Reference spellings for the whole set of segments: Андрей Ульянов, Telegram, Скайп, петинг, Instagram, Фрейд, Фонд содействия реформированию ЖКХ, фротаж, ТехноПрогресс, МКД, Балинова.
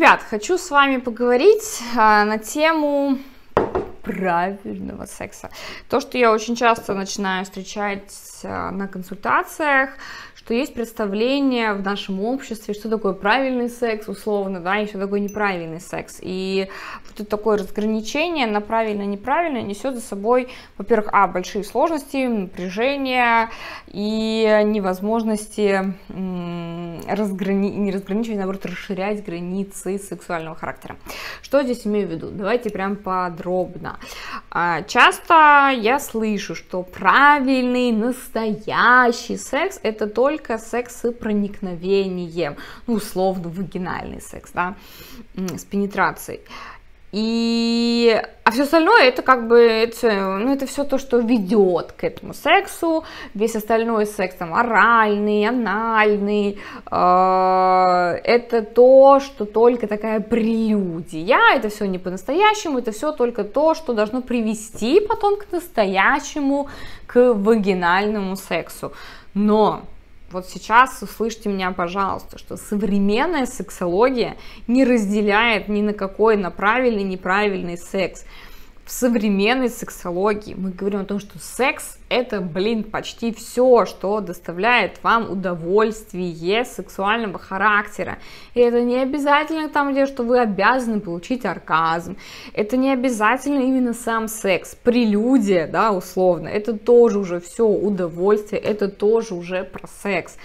Ребят, хочу с вами поговорить на тему правильного секса. То, что я очень часто начинаю встречать на консультациях, что есть представление в нашем обществе, что такое правильный секс, условно, да, и что такое неправильный секс. И вот такое разграничение на правильно-неправильно несет за собой, во-первых, большие сложности, напряжение и невозможности не разграничивать, а наоборот, расширять границы сексуального характера. Что здесь имею в виду? Давайте прям подробно. Часто я слышу, что правильный, настоящий секс — это только секс с проникновением, ну, условно, вагинальный секс, да, с пенетрацией. А все остальное это как бы это все то, что ведет к этому сексу, весь остальной секс там оральный, анальный, это то, что только такая прелюдия, это все не по-настоящему, это все только то, что должно привести потом к настоящему, к вагинальному сексу. Но вот сейчас услышьте меня, пожалуйста, что современная сексология не разделяет ни на какой, на правильный, неправильный секс. В современной сексологии мы говорим о том, что секс — это, блин, почти все, что доставляет вам удовольствие сексуального характера. И это не обязательно там, где что вы обязаны получить оргазм. Это не обязательно именно сам секс. Прелюдия, да, условно, это тоже уже все удовольствие, это тоже уже про секс.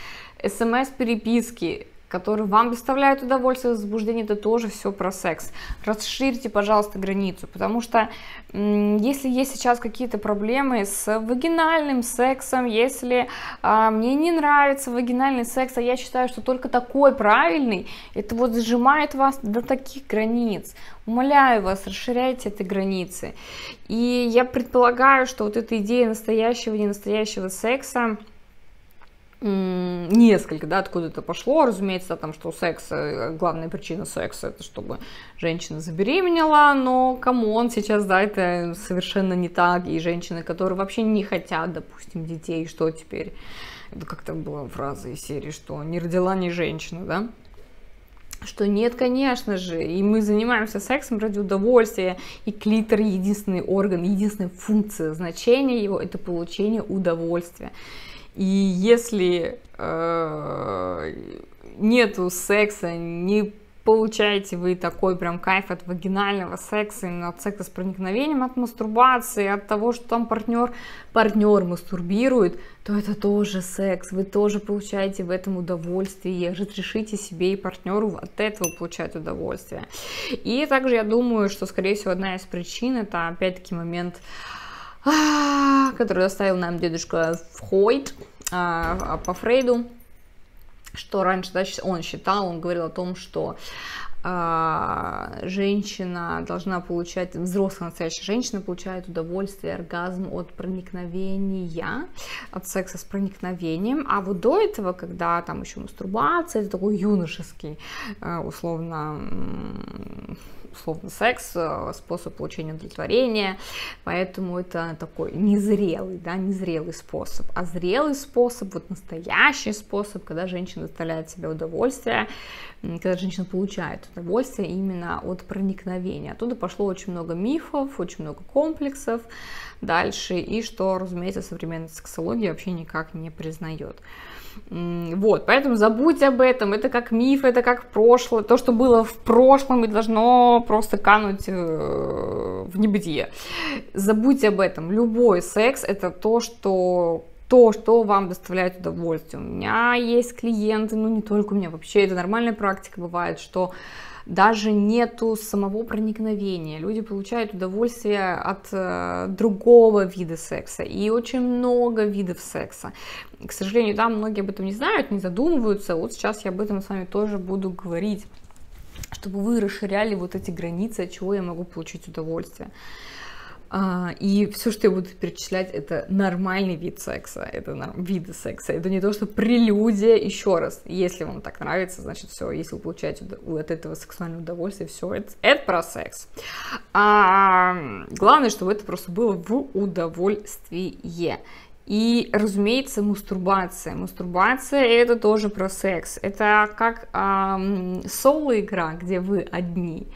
СМС-переписки, которые вам доставляют удовольствие, возбуждение, это тоже все про секс. Расширьте, пожалуйста, границу, потому что если есть сейчас какие-то проблемы с вагинальным сексом, если мне не нравится вагинальный секс, а я считаю, что только такой правильный, это вот сжимает вас до таких границ. Умоляю вас, расширяйте эти границы. И я предполагаю, что вот эта идея настоящего и ненастоящего секса несколько, да, откуда-то пошло, разумеется, да, там, что секс, главная причина секса — это чтобы женщина забеременела, но, камон, сейчас, да, это совершенно не так, и женщины, которые вообще не хотят, допустим, детей, что теперь? Это как-то была фраза из серии, что не родила ни женщина, да? Что нет, конечно же, и мы занимаемся сексом ради удовольствия, и клитор — единственный орган, единственная функция, значение его — это получение удовольствия. И если нету секса, не получаете вы такой прям кайф от вагинального секса, именно от секса с проникновением, от мастурбации, от того, что там партнер мастурбирует, то это тоже секс, вы тоже получаете в этом удовольствие, разрешите себе и партнеру от этого получать удовольствие. И также я думаю, что, скорее всего, одна из причин — это опять-таки момент, который доставил нам дедушка Фрейд, по Фрейду, что раньше, да, он говорил о том, что женщина должна получать, взрослая настоящая женщина получает удовольствие, оргазм от проникновения, от секса с проникновением, а вот до этого, когда там еще мастурбация, это такой юношеский, условно секс, способ получения удовлетворения, поэтому это такой незрелый, да, незрелый способ, а зрелый способ, вот настоящий способ, когда женщина доставляет себе удовольствие, когда женщина получает удовольствие именно от проникновения. Оттуда пошло очень много мифов, очень много комплексов дальше, и что, разумеется, современная сексология вообще никак не признает. Вот, поэтому забудьте об этом, это как миф, это как прошлое, то, что было в прошлом и должно просто кануть в небытие. Забудьте об этом, любой секс — это то, что вам доставляет удовольствие. У меня есть клиенты, ну не только у меня, вообще это нормальная практика бывает, что даже нету самого проникновения, люди получают удовольствие от другого вида секса, и очень много видов секса. К сожалению, да, многие об этом не знают, не задумываются, вот сейчас я об этом с вами тоже буду говорить, чтобы вы расширяли вот эти границы, от чего я могу получить удовольствие. И все, что я буду перечислять, это нормальный вид секса, это виды секса, это не то, что прелюдия, еще раз, если вам так нравится, значит все, если вы получаете от этого сексуальное удовольствие, все, это про секс. Главное, чтобы это просто было в удовольствие. И, разумеется, мастурбация. Мастурбация — это тоже про секс. Это как соло-игра, где вы одни.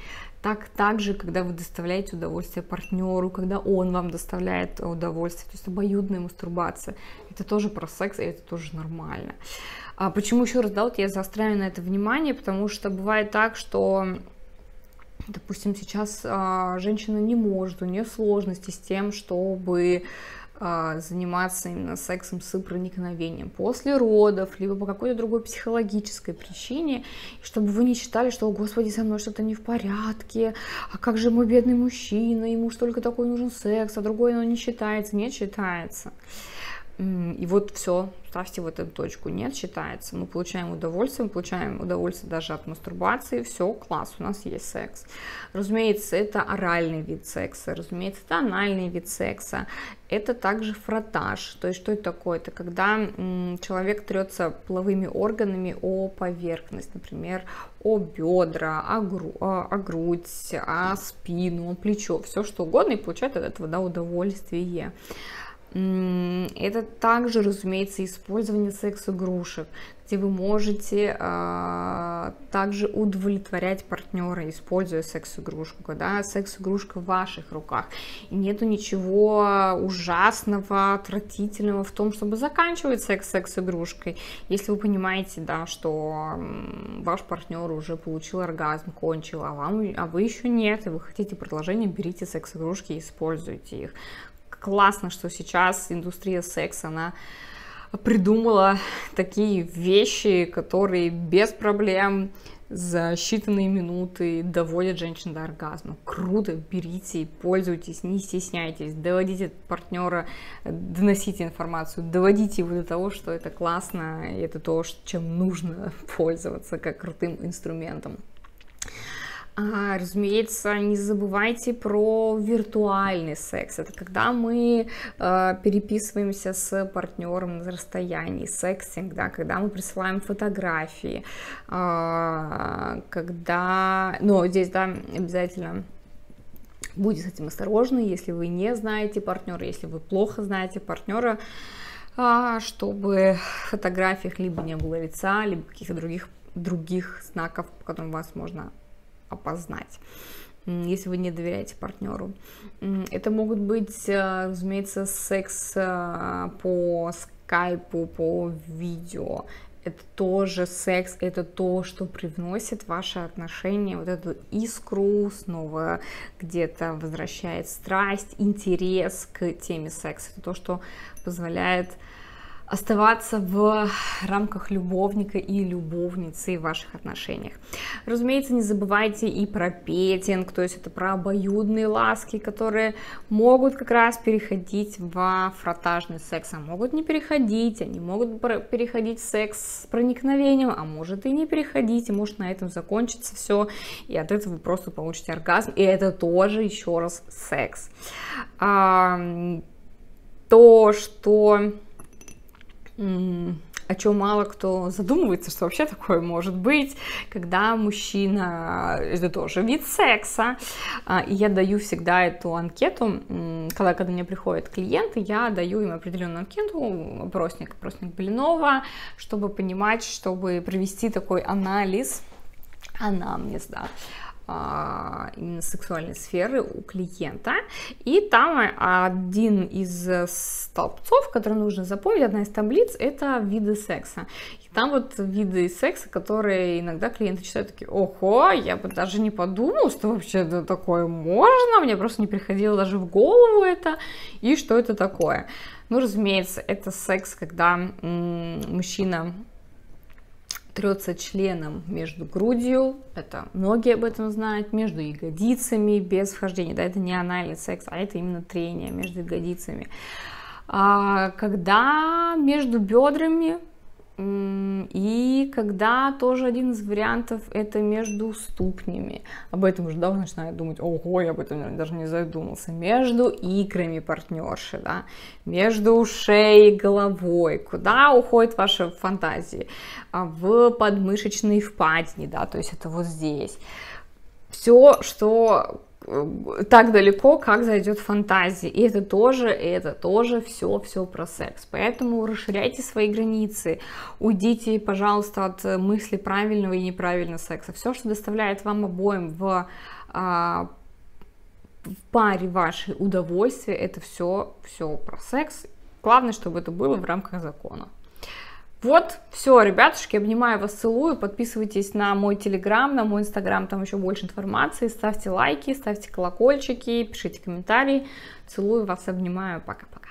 Так же, когда вы доставляете удовольствие партнеру, когда он вам доставляет удовольствие. То есть обоюдная мастурбация. Это тоже про секс, и это тоже нормально. А почему еще раз, да, вот я заостряю на это внимание? Потому что бывает так, что... Допустим, сейчас женщина не может, у нее сложности с тем, чтобы заниматься именно сексом с проникновением после родов, либо по какой-то другой психологической причине, чтобы вы не считали, что, о, господи, со мной что-то не в порядке, а как же мой бедный мужчина, ему столько такой нужен секс, а другой он не считается, нет, считается. И вот все, ставьте в эту точку, нет, считается, мы получаем удовольствие, даже от мастурбации, все, класс, у нас есть секс. Разумеется, это оральный вид секса, разумеется, это анальный вид секса, это также фротаж, то есть что это такое? Это когда человек трется половыми органами о поверхность, например, о бедра, о грудь, о спину, о плечо, все что угодно, и получает от этого, да, удовольствие. Это также, разумеется, использование секс-игрушек, где вы можете также удовлетворять партнера, используя секс-игрушку, когда секс-игрушка в ваших руках. И нету ничего ужасного, отвратительного в том, чтобы заканчивать секс секс-игрушкой, если вы понимаете, да, что ваш партнер уже получил оргазм, кончил, а вы еще нет, и вы хотите продолжения, берите секс-игрушки и используйте их. Классно, что сейчас индустрия секса, она придумала такие вещи, которые без проблем за считанные минуты доводят женщин до оргазма. Круто, берите и пользуйтесь, не стесняйтесь, доводите партнера, доносите информацию, доводите его до того, что это классно, и это то, чем нужно пользоваться, как крутым инструментом. Разумеется, не забывайте про виртуальный секс. Это когда мы переписываемся с партнером на расстоянии, сексинг, да, когда мы присылаем фотографии, когда... Но здесь, да, обязательно... Будьте с этим осторожны, если вы не знаете партнера, если вы плохо знаете партнера, чтобы в фотографиях либо не было лица, либо каких-то других знаков, по которым вас можно опознать, если вы не доверяете партнеру. Это могут быть, разумеется, секс по скайпу, по видео. Это тоже секс, это то, что привносит в ваши отношения вот эту искру, снова где-то возвращает страсть, интерес к теме секса. Это то, что позволяет оставаться в рамках любовника и любовницы в ваших отношениях. Разумеется, не забывайте и про петинг, то есть это про обоюдные ласки, которые могут как раз переходить во фротажный секс, а могут не переходить, они могут переходить в секс с проникновением, а может и не переходить, и может на этом закончится все, и от этого вы просто получите оргазм, и это тоже еще раз секс. О чем мало кто задумывается, что вообще такое может быть, когда мужчина, это тоже вид секса, и я даю всегда эту анкету, когда мне приходят клиенты, я даю им определенную анкету, опросник Балинова, чтобы понимать, чтобы провести такой анализ, анамнез, да, именно сексуальной сферы у клиента, и там один из столбцов, который нужно запомнить, одна из таблиц, это виды секса. И там вот виды секса, которые иногда клиенты читают, такие, ого, я бы даже не подумал, что вообще такое можно, мне просто не приходило даже в голову это, и что это такое. Ну, разумеется, это секс, когда мужчина трется членом между грудью, это многие об этом знают, между ягодицами без вхождения, да, это не анальный секс, а это именно трение между ягодицами, когда между бедрами, и когда тоже один из вариантов это между ступнями, об этом уже давно начинают думать, ого, я об этом, наверное, даже не задумался, между икрами партнерши, да, между шеей и головой, куда уходит ваша фантазия, в подмышечной впадине, да, то есть это вот здесь, все, что так далеко, как зайдет фантазия. И это тоже все про секс. Поэтому расширяйте свои границы, уйдите, пожалуйста, от мысли правильного и неправильного секса. Все, что доставляет вам обоим в паре ваше удовольствие, это все про секс. Главное, чтобы это было в рамках закона. Вот, все, ребятушки, обнимаю вас, целую, подписывайтесь на мой телеграм, на мой инстаграм, там еще больше информации, ставьте лайки, ставьте колокольчики, пишите комментарии, целую вас, обнимаю, пока-пока.